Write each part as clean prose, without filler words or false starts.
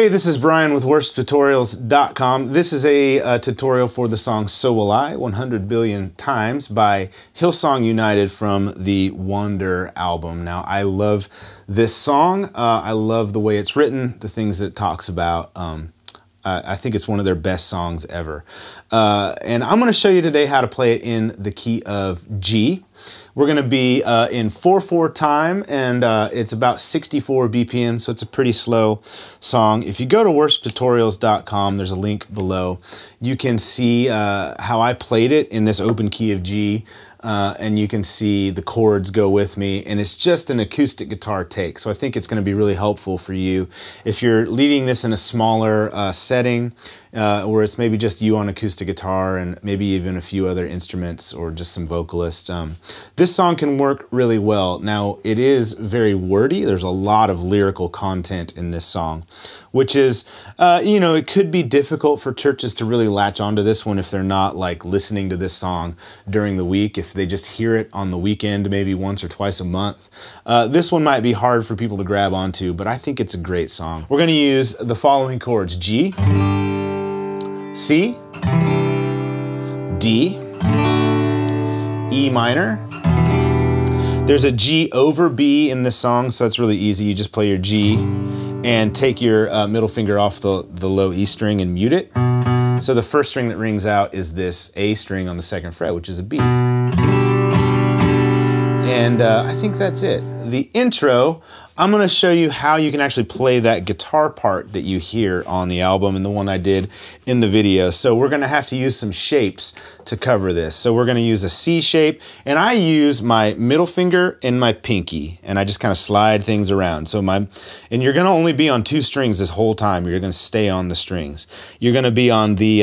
Hey, this is Brian with worshiptutorials.com. This is a tutorial for the song So Will I (100 Billion Times) by Hillsong United from the Wonder album. Now, I love this song. I love the way it's written, the things that it talks about. I think it's one of their best songs ever. And I'm going to show you today how to play it in the key of G. We're going to be in 4/4 time, and it's about 64 BPM, so it's a pretty slow song. If you go to worshiptutorials.com, there's a link below. You can see how I played it in this open key of G, and you can see the chords go with me, and it's just an acoustic guitar take, so I think it's going to be really helpful for you. If you're leading this in a smaller setting, where it's maybe just you on acoustic guitar and maybe even a few other instruments or just some vocalists, this song can work really well. Now, it is very wordy. There's a lot of lyrical content in this song, which is, you know, it could be difficult for churches to really latch onto this one if they're not like listening to this song during the week. If they just hear it on the weekend, maybe once or twice a month, this one might be hard for people to grab onto, but I think it's a great song. We're going to use the following chords: G, C, D, E minor. There's a G over B in this song, so that's really easy. You just play your G and take your middle finger off the low E string and mute it. So the first string that rings out is this A string on the second fret, which is a B. And I think that's it. The intro, I'm going to show you how you can actually play that guitar part that you hear on the album and the one I did in the video. So we're going to have to use some shapes to cover this. So we're going to use a C shape, and I use my middle finger and my pinky, and I just kind of slide things around. So and you're going to only be on two strings this whole time. You're going to stay on the strings. You're going to be on the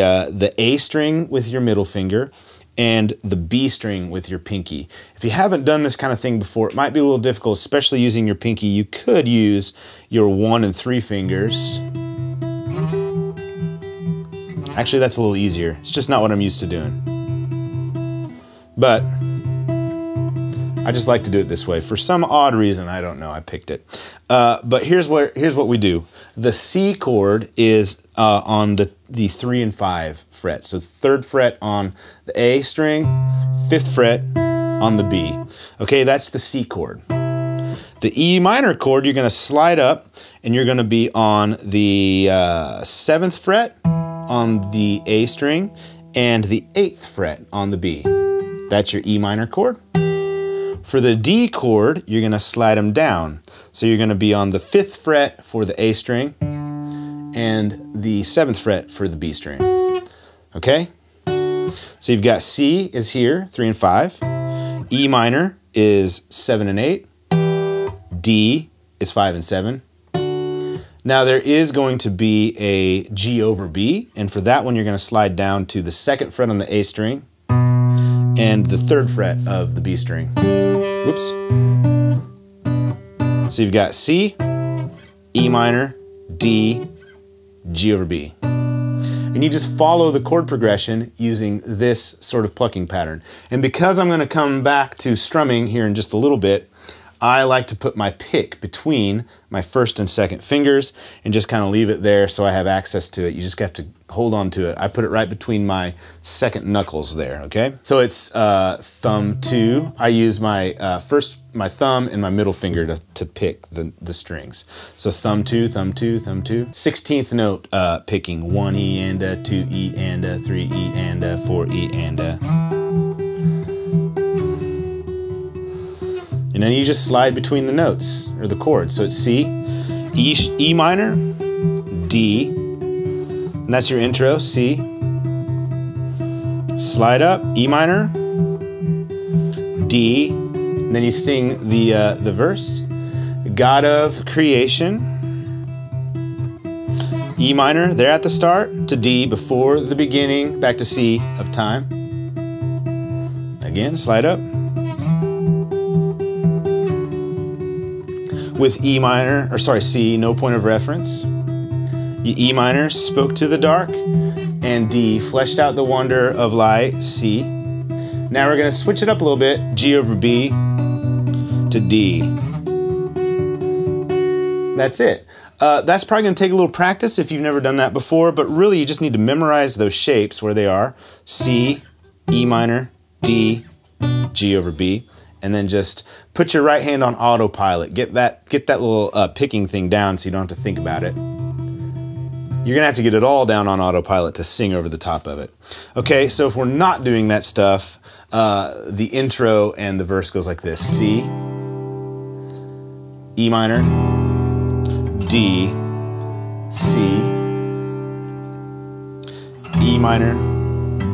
A string with your middle finger and the B string with your pinky. If you haven't done this kind of thing before, it might be a little difficult, especially using your pinky. You could use your 1 and 3 fingers. Actually, that's a little easier. It's just not what I'm used to doing. But I just like to do it this way. For some odd reason, I don't know, I picked it. But here's what we do. The C chord is on the 3 and 5 frets. So 3rd fret on the A string, 5th fret on the B. Okay, that's the C chord. The E minor chord, you're gonna slide up and you're gonna be on the 7th fret on the A string and the 8th fret on the B. That's your E minor chord. For the D chord, you're gonna slide them down. So you're gonna be on the 5th fret for the A string and the 7th fret for the B string, okay? So you've got C is here, 3 and 5. E minor is 7 and 8. D is 5 and 7. Now there is going to be a G over B, and for that one, you're gonna slide down to the 2nd fret on the A string and the 3rd fret of the B string. Whoops. So you've got C, E minor, D, G over B. And you just follow the chord progression using this sort of plucking pattern. And because I'm going to come back to strumming here in just a little bit, I like to put my pick between my 1st and 2nd fingers and just kind of leave it there so I have access to it. You just have to hold on to it. I put it right between my 2nd knuckles there, okay? So it's thumb 2. I use my my thumb and my middle finger to pick the strings. So thumb 2, thumb 2, thumb 2. 16th note picking, 1E and a, 2E and a, 3E and a, 4E and a. And then you just slide between the notes, or the chords. So it's C, E minor, D, and that's your intro, C. Slide up, E minor, D, and then you sing the verse. God of creation, E minor, there at the start, to D before the beginning, back to C of time. Again, slide up. With E minor, or sorry, C, no point of reference. E minor, spoke to the dark, and D, fleshed out the wonder of light, C. Now we're gonna switch it up a little bit, G over B to D. That's it. That's probably going to take a little practice if you've never done that before, but really you just need to memorize those shapes where they are. C, E minor, D, G over B, and then just put your right hand on autopilot. Get that little picking thing down so you don't have to think about it. You're going to have to get it all down on autopilot to sing over the top of it. Okay, so if we're not doing that stuff, the intro and the verse goes like this. C, E minor, D, C, E minor,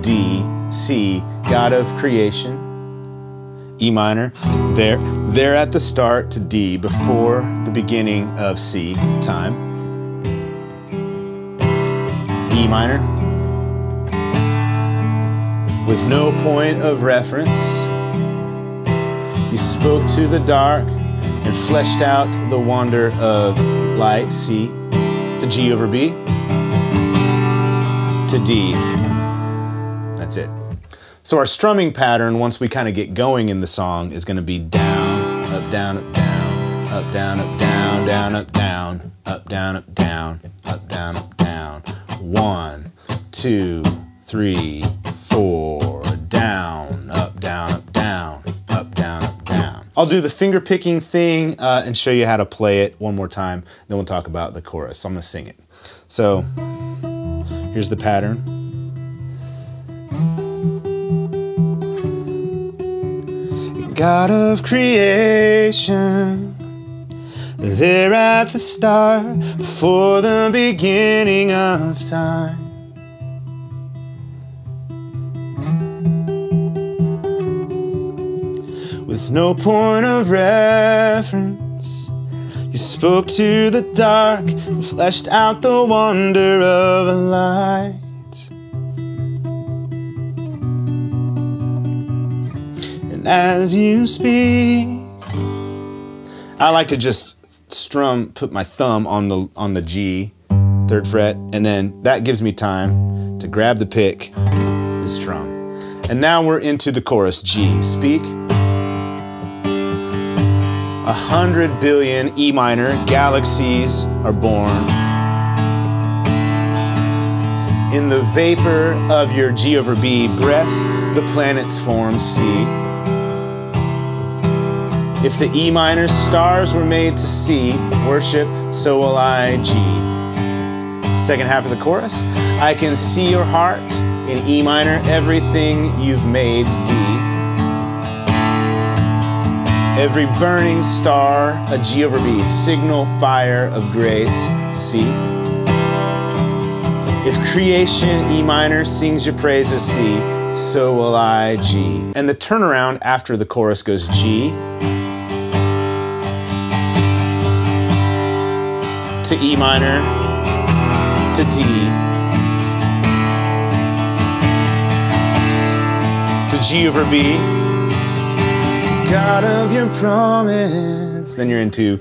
D, C, God of creation, E minor, there at the start to D before the beginning of C, time. E minor, with no point of reference, you spoke to the dark and fleshed out the wonder of light, C, to G over B, to D, that's it. So our strumming pattern, once we kind of get going in the song, is going to be down, up, down, up, down, up, down, up, down, down, up, down, up, down, up, down, up, down, up, down. 1, 2, 3, 4, down, up, down, up, down, up, down, up, down. I'll do the finger picking thing and show you how to play it one more time, then we'll talk about the chorus. I'm gonna sing it. So, here's the pattern. God of creation, there at the start, before the beginning of time. With no point of reference, you spoke to the dark and fleshed out the wonder of a light. And as you speak, I like to just strum, put my thumb on the G, 3rd fret, and then that gives me time to grab the pick and strum. And now we're into the chorus. G, speak. 100 billion, E minor, galaxies are born. In the vapor of your G over B breath, the planets form, C. If the E minor stars were made to see, worship, so will I, G. Second half of the chorus. I can see your heart in E minor, everything you've made, D. Every burning star, a G over B, signal fire of grace, C. If creation, E minor, sings your praises, C, so will I, G. And the turnaround after the chorus goes G, to E minor, to D, to G over B, God of your promise. Then you're into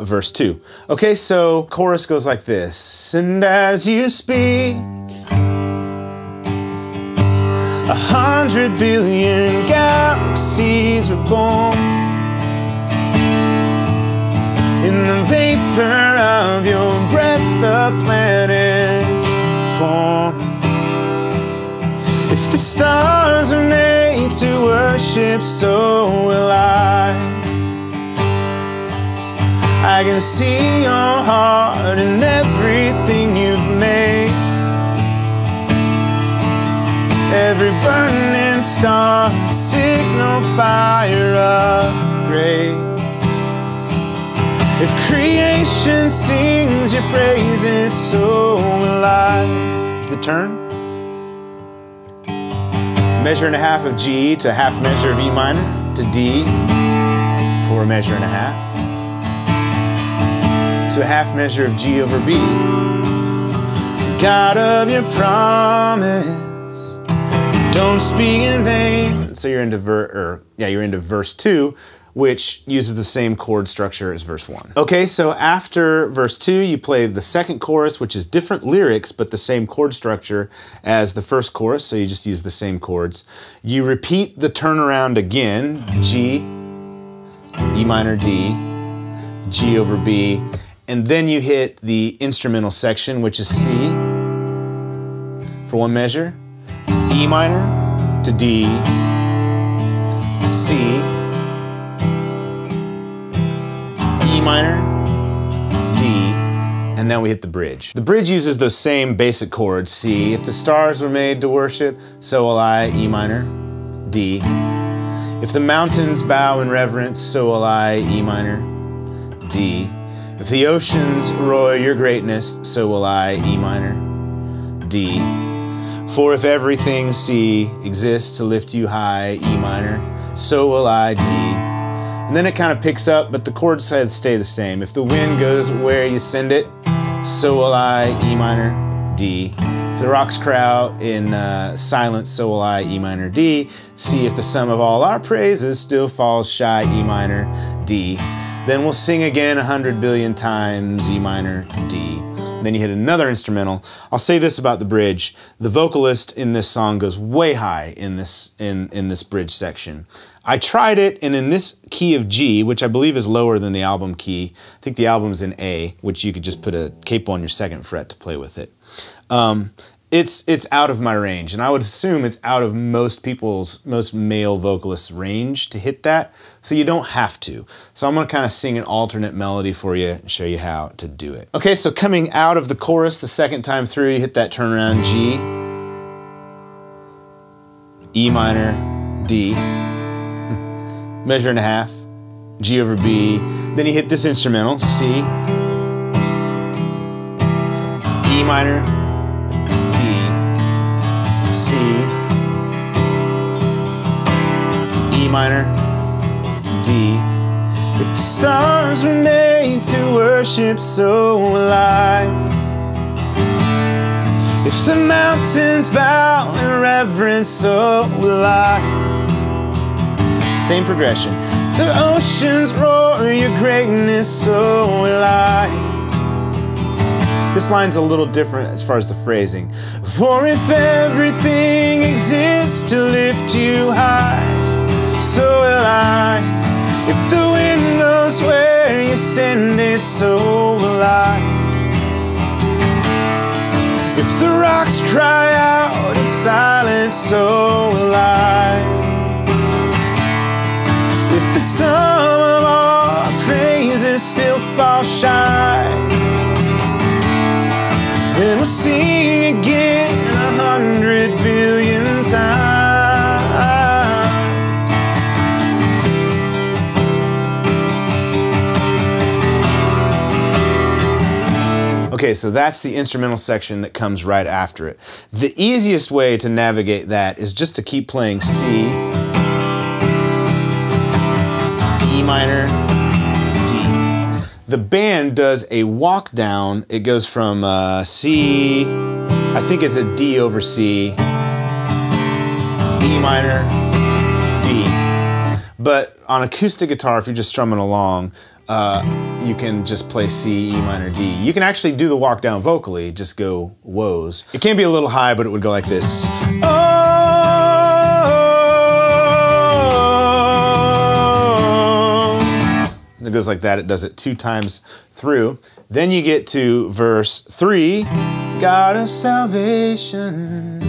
verse 2. Okay, so chorus goes like this. And as you speak, 100 billion galaxies were born. In the vapor of your breath, the planets form. If the stars are made to worship, so will I. I can see your heart in everything you've made. Every burning star, signal fire of grace. If creation sings your praises, so will I. The turn. Measure and a half of G to half measure of E minor to D for a measure and a half. To a half measure of G over B. God of your promise, don't speak in vain. So you're into verse 2, which uses the same chord structure as verse 1. Okay, so after verse 2, you play the second chorus, which is different lyrics, but the same chord structure as the first chorus, so you just use the same chords. You repeat the turnaround again, G, E minor, D, G over B, and then you hit the instrumental section, which is C for one measure, E minor to D, C, E minor, D, and now we hit the bridge. The bridge uses those same basic chords, C, if the stars were made to worship, so will I, E minor, D. If the mountains bow in reverence, so will I, E minor, D. If the oceans roar your greatness, so will I, E minor, D. For if everything, C, exists to lift you high, E minor, so will I, D. And then it kind of picks up, but the chords stay the same. If the wind goes where you send it, so will I, E minor, D. If the rocks cry out in silence, so will I, E minor, D. See if the sum of all our praises still falls shy, E minor, D. Then we'll sing again 100 billion times, E minor, D. And then you hit another instrumental. I'll say this about the bridge. The vocalist in this song goes way high in this bridge section. I tried it, and in this key of G, which I believe is lower than the album key, I think the album's in A, which you could just put a capo on your second fret to play with it. It's out of my range, and I would assume it's out of most male vocalists' range to hit that, so you don't have to. So I'm gonna kind of sing an alternate melody for you and show you how to do it. Okay, so coming out of the chorus the second time through, you hit that turnaround G, E minor, D, measure and a half, G over B, then you hit this instrumental, C, E minor, C, E minor, D. If the stars were made to worship, so will I. If the mountains bow in reverence, so will I. Same progression. If the oceans roar your greatness, so will I. This line's a little different as far as the phrasing. For if everything exists to lift you high, so will I. If the wind goes where you send it, so will I. If the rocks cry out in silence, so will I. If the sum of all praises still falls shy, then we'll sing again 100 billion times. Okay, so that's the instrumental section that comes right after it. The easiest way to navigate that is just to keep playing C, E minor, the band does a walk down. It goes from C, I think it's a D over C, E minor, D. But on acoustic guitar, if you're just strumming along, you can just play C, E minor, D. You can actually do the walk down vocally, just go woes. It can be a little high, but it would go like this. Oh! It goes like that, it does it 2 times through. Then you get to verse 3, God of salvation.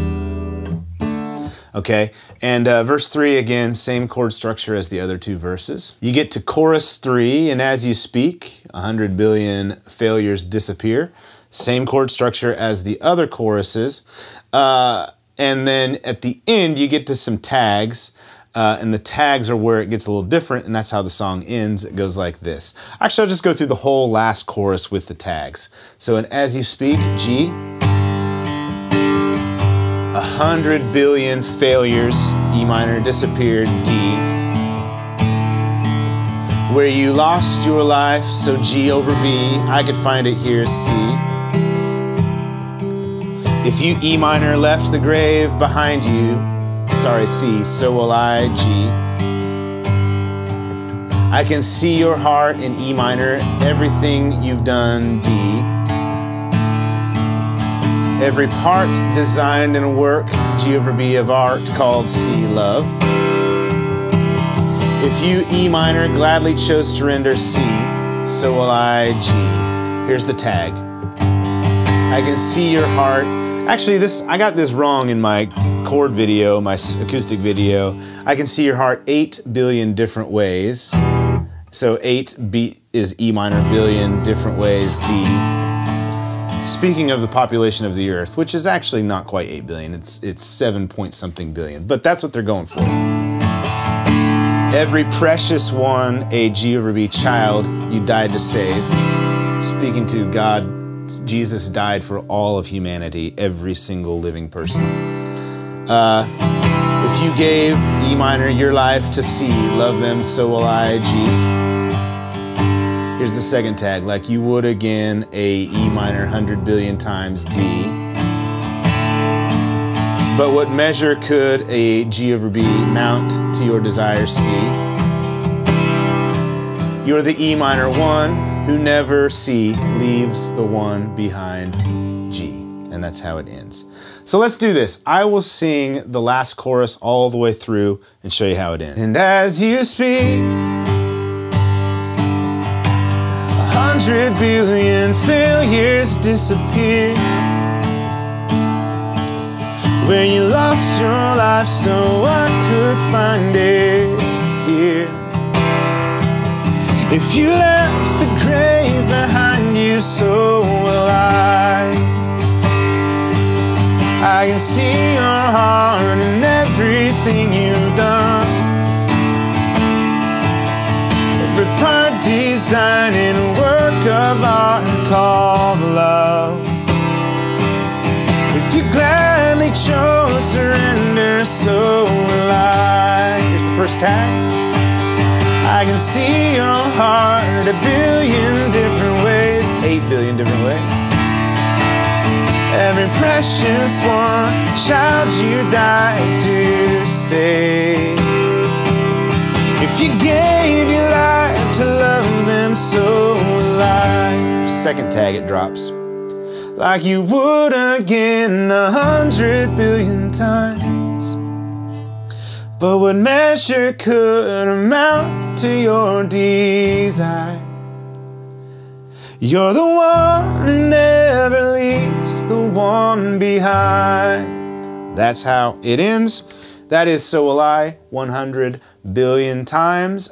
Okay, and verse 3 again, same chord structure as the other 2 verses. You get to chorus 3, and as you speak, 100 billion failures disappear. Same chord structure as the other choruses. And then at the end, you get to some tags. And the tags are where it gets a little different, and that's how the song ends. It goes like this. Actually, I'll just go through the whole last chorus with the tags. So, and as you speak, G, 100 billion failures, E minor disappeared, D. Where you lost your life, so G over B, I could find it here, C. If you E minor left the grave behind you, sorry, C, so will I, G. I can see your heart in E minor, everything you've done, D. Every part designed in a work, G over B of art, called C, love. If you E minor gladly chose to render, C, so will I, G. Here's the tag. I can see your heart. Actually, I got this wrong in my chord video, my acoustic video. I can see your heart 8 billion different ways. So 8 is E minor, billion, different ways, D. Speaking of the population of the earth, which is actually not quite 8 billion, it's 7 point something billion, but that's what they're going for. Every precious one, a G over B child, you died to save. Speaking to God, Jesus died for all of humanity, every single living person. If you gave, E minor, your life to see, love them, so will I, G. Here's the second tag, like you would again, a E minor 100 billion times D. But what measure could a G over B mount to your desire C? You're the E minor 1 who never C leaves the 1 behind G. And that's how it ends. So let's do this. I will sing the last chorus all the way through and show you how it ends. And as you speak, 100 billion failures disappear. Where you lost your life so I could find it here. If you left the grave behind you, so will I. I can see your heart in everything you've done. Every part designed in of art called love. If you gladly chose surrender, so will I. Here's the first tag. I can see your heart 1 billion different ways, 8 billion different ways. Every precious one, child you died to save. If you gave your life to love them, so second tag, it drops. Like you would again 100 billion times. But what measure could amount to your desire? You're the one who never leaves the one behind. That's how it ends. That is So Will I 100 billion times.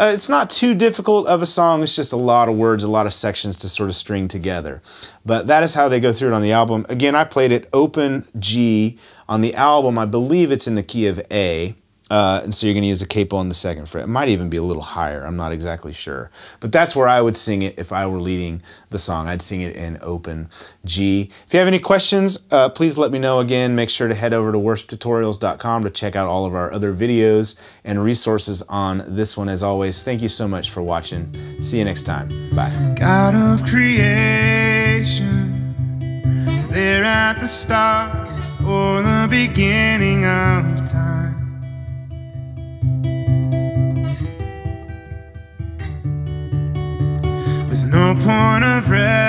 It's not too difficult of a song, it's just a lot of words, a lot of sections to sort of string together. But that is how they go through it on the album. Again, I played it open G. On the album, I believe it's in the key of A. And so you're going to use a capo on the second fret. It might even be a little higher, I'm not exactly sure. But that's where I would sing it if I were leading the song. I'd sing it in open G. If you have any questions, please let me know. Again, make sure to head over to worshiptutorials.com to check out all of our other videos and resources on this one. As always, thank you so much for watching. See you next time. Bye. God of creation, there at the start, before the beginning of time. No point of rest.